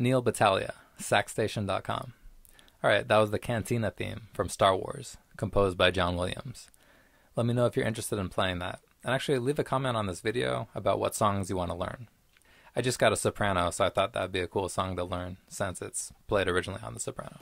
Neal Battaglia, saxstation.com. All right, that was the Cantina theme from Star Wars, composed by John Williams. Let me know if you're interested in playing that, and actually leave a comment on this video about what songs you want to learn. I just got a soprano, so I thought that'd be a cool song to learn since it's played originally on the soprano.